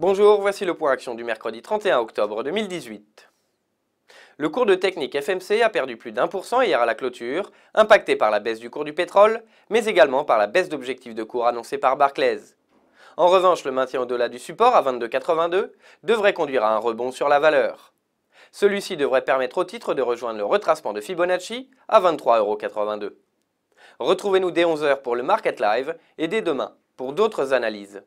Bonjour, voici le point action du mercredi 31 octobre 2018. Le cours de TechnipFMC a perdu plus d'1% hier à la clôture, impacté par la baisse du cours du pétrole, mais également par la baisse d'objectifs de cours annoncés par Barclays. En revanche, le maintien au-delà du support à 22,82 devrait conduire à un rebond sur la valeur. Celui-ci devrait permettre au titre de rejoindre le retracement de Fibonacci à 23,82 €. Retrouvez-nous dès 11 h pour le Market Live et dès demain pour d'autres analyses.